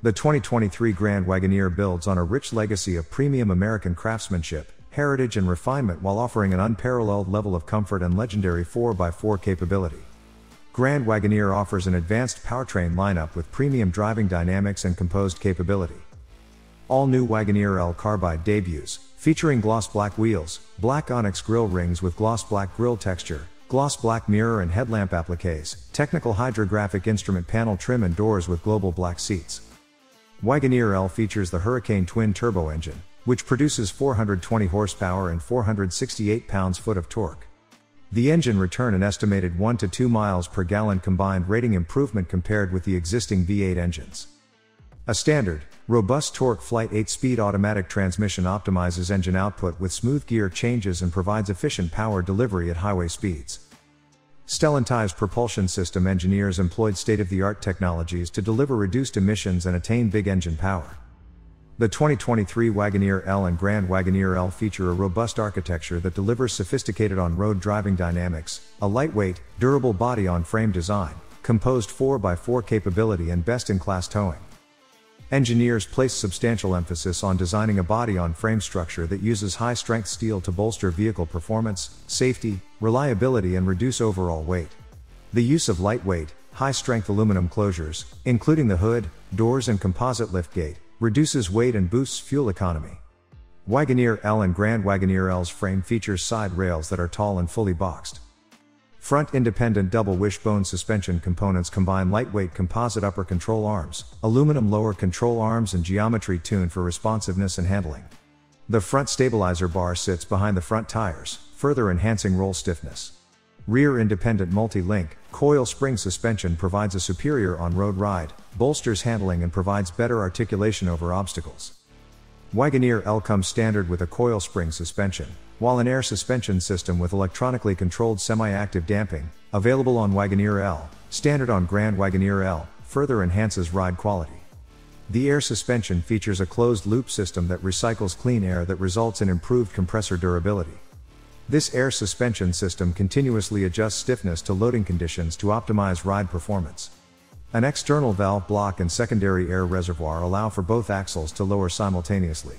The 2023 Grand Wagoneer builds on a rich legacy of premium American craftsmanship, heritage and refinement while offering an unparalleled level of comfort and legendary 4x4 capability. Grand Wagoneer offers an advanced powertrain lineup with premium driving dynamics and composed capability. All-new Wagoneer L Carbide debuts, featuring gloss black wheels, black onyx grille rings with gloss black grille texture, gloss black mirror and headlamp appliques, technical hydrographic instrument panel trim and doors with global black seats. Wagoneer L features the Hurricane Twin Turbo engine, which produces 420 horsepower and 468 pounds-foot of torque. The engine returns an estimated 1 to 2 miles per gallon combined rating improvement compared with the existing V8 engines. A standard, robust TorqueFlite 8-speed automatic transmission optimizes engine output with smooth gear changes and provides efficient power delivery at highway speeds. Stellantis propulsion system engineers employed state-of-the-art technologies to deliver reduced emissions and attain big engine power. The 2023 Wagoneer L and Grand Wagoneer L feature a robust architecture that delivers sophisticated on-road driving dynamics, a lightweight, durable body-on-frame design, composed 4x4 capability and best-in-class towing. Engineers place substantial emphasis on designing a body-on-frame structure that uses high-strength steel to bolster vehicle performance, safety, reliability and reduce overall weight. The use of lightweight, high-strength aluminum closures, including the hood, doors and composite liftgate, reduces weight and boosts fuel economy. Wagoneer L and Grand Wagoneer L's frame features side rails that are tall and fully boxed. Front independent double wishbone suspension components combine lightweight composite upper control arms, aluminum lower control arms and geometry tuned for responsiveness and handling. The front stabilizer bar sits behind the front tires, further enhancing roll stiffness. Rear independent multi-link, coil spring suspension provides a superior on-road ride, bolsters handling and provides better articulation over obstacles. Wagoneer L comes standard with a coil spring suspension, while an air suspension system with electronically controlled semi-active damping, available on Wagoneer L, standard on Grand Wagoneer L, further enhances ride quality. The air suspension features a closed-loop system that recycles clean air that results in improved compressor durability. This air suspension system continuously adjusts stiffness to loading conditions to optimize ride performance. An external valve block and secondary air reservoir allow for both axles to lower simultaneously.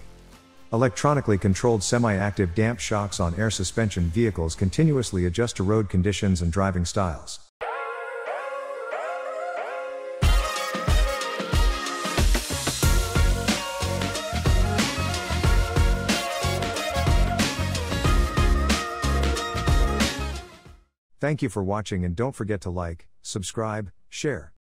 Electronically controlled semi-active damp shocks on air suspension vehicles continuously adjust to road conditions and driving styles. Thank you for watching and don't forget to like, subscribe, share.